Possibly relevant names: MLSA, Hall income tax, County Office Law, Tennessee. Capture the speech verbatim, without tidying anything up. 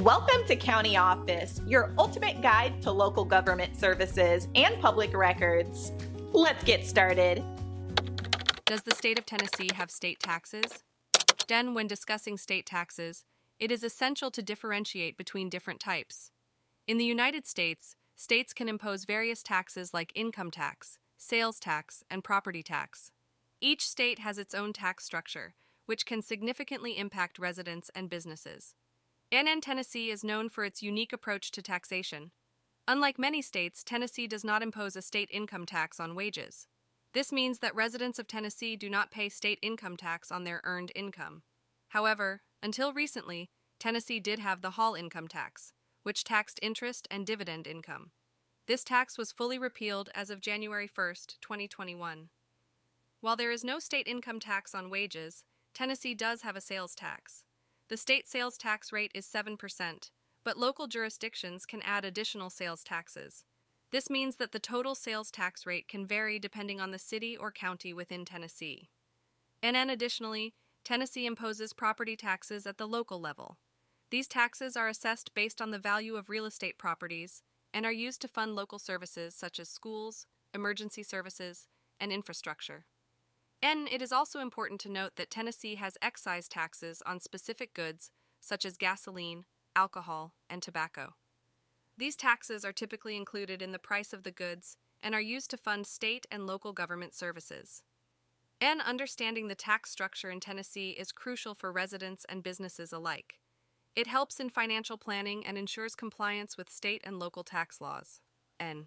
Welcome to County Office, your ultimate guide to local government services and public records. Let's get started. Does the state of Tennessee have state taxes? Then, when discussing state taxes, it is essential to differentiate between different types. In the United States, states can impose various taxes like income tax, sales tax, and property tax. Each state has its own tax structure, which can significantly impact residents and businesses. N N Tennessee is known for its unique approach to taxation. Unlike many states, Tennessee does not impose a state income tax on wages. This means that residents of Tennessee do not pay state income tax on their earned income. However, until recently, Tennessee did have the Hall income tax, which taxed interest and dividend income. This tax was fully repealed as of January first, twenty twenty-one. While there is no state income tax on wages, Tennessee does have a sales tax. The state sales tax rate is seven percent, but local jurisdictions can add additional sales taxes. This means that the total sales tax rate can vary depending on the city or county within Tennessee. And then additionally, Tennessee imposes property taxes at the local level. These taxes are assessed based on the value of real estate properties and are used to fund local services such as schools, emergency services, and infrastructure. And it is also important to note that Tennessee has excise taxes on specific goods, such as gasoline, alcohol, and tobacco. These taxes are typically included in the price of the goods and are used to fund state and local government services. And understanding the tax structure in Tennessee is crucial for residents and businesses alike. It helps in financial planning and ensures compliance with state and local tax laws. N.